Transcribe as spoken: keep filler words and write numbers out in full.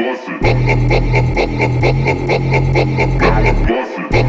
Now I'm busted.